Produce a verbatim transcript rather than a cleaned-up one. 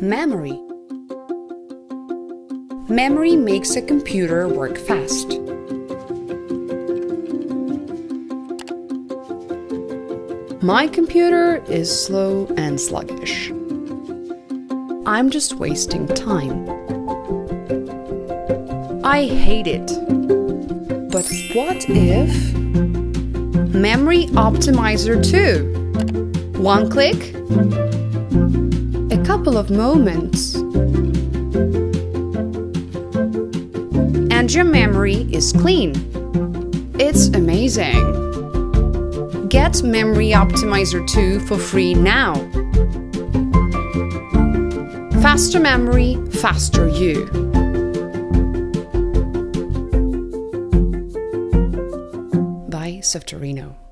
Memory. Memory makes a computer work fast. My computer is slow and sluggish. I'm just wasting time. I hate it. But what if... Memory Optimizer two. One click, a couple of moments, and your memory is clean. It's amazing. Get Memory Optimizer two for free now. Faster memory, faster you. Softorino.